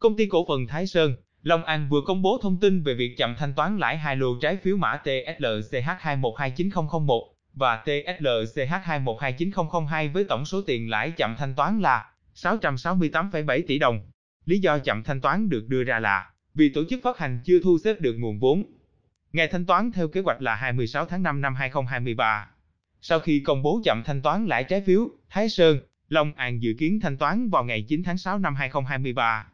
Công ty cổ phần Thái Sơn, Long An vừa công bố thông tin về việc chậm thanh toán lãi hai lô trái phiếu mã TSLCH2129001 và TSLCH2129002 với tổng số tiền lãi chậm thanh toán là 668,7 tỷ đồng. Lý do chậm thanh toán được đưa ra là vì tổ chức phát hành chưa thu xếp được nguồn vốn. Ngày thanh toán theo kế hoạch là 26 tháng 5 năm 2023. Sau khi công bố chậm thanh toán lãi trái phiếu, Thái Sơn, Long An dự kiến thanh toán vào ngày 9 tháng 6 năm 2023.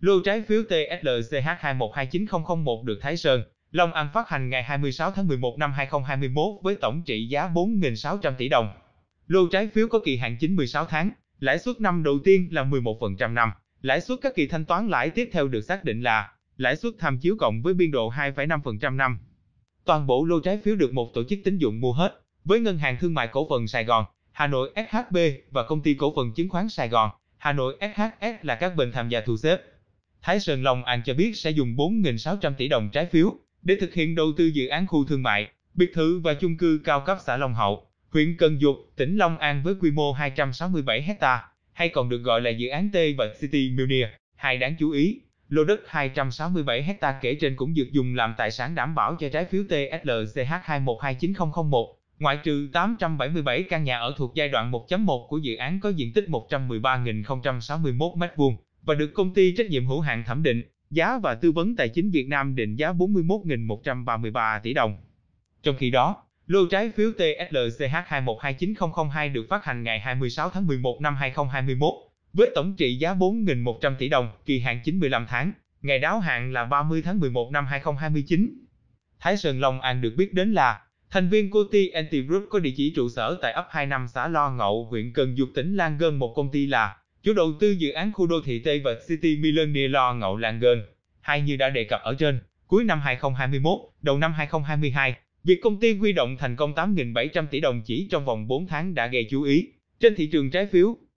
Lô trái phiếu TSLCH2129001 được Thái Sơn, Long An phát hành ngày 26 tháng 11 năm 2021 với tổng trị giá 4.600 tỷ đồng. Lô trái phiếu có kỳ hạn chính 16 tháng, lãi suất năm đầu tiên là 11% năm. Lãi suất các kỳ thanh toán lãi tiếp theo được xác định là lãi suất tham chiếu cộng với biên độ 2,5% năm. Toàn bộ lô trái phiếu được một tổ chức tín dụng mua hết, với Ngân hàng Thương mại Cổ phần Sài Gòn, Hà Nội SHB và Công ty Cổ phần Chứng khoán Sài Gòn, Hà Nội SHS là các bên tham gia thu xếp. Thái Sơn Long An cho biết sẽ dùng 4.600 tỷ đồng trái phiếu để thực hiện đầu tư dự án khu thương mại, biệt thự và chung cư cao cấp xã Long Hậu, huyện Cần Giuộc, tỉnh Long An với quy mô 267 ha, hay còn được gọi là dự án T&T City Millennia. Hay đáng chú ý, lô đất 267 ha kể trên cũng được dùng làm tài sản đảm bảo cho trái phiếu TSLCH2129001, ngoại trừ 877 căn nhà ở thuộc giai đoạn 1.1 của dự án có diện tích 113.061 m2 và được công ty trách nhiệm hữu hạn thẩm định, giá và tư vấn tài chính Việt Nam định giá 41.133 tỷ đồng. Trong khi đó, lô trái phiếu TSLCH2129002 được phát hành ngày 26 tháng 11 năm 2021 với tổng trị giá 4.100 tỷ đồng, kỳ hạn 95 tháng, ngày đáo hạn là 30 tháng 11 năm 2029. Thái Sơn Long An được biết đến là thành viên của T&T Group có địa chỉ trụ sở tại ấp 25 xã Long Hậu, huyện Cần Giuộc, tỉnh Long An, một công ty là chủ đầu tư dự án khu đô thị T&T City Millennia Long Hậu Long An. Hay như đã đề cập ở trên, cuối năm 2021, đầu năm 2022, việc công ty huy động thành công 8.700 tỷ đồng chỉ trong vòng 4 tháng đã gây chú ý trên thị trường trái phiếu.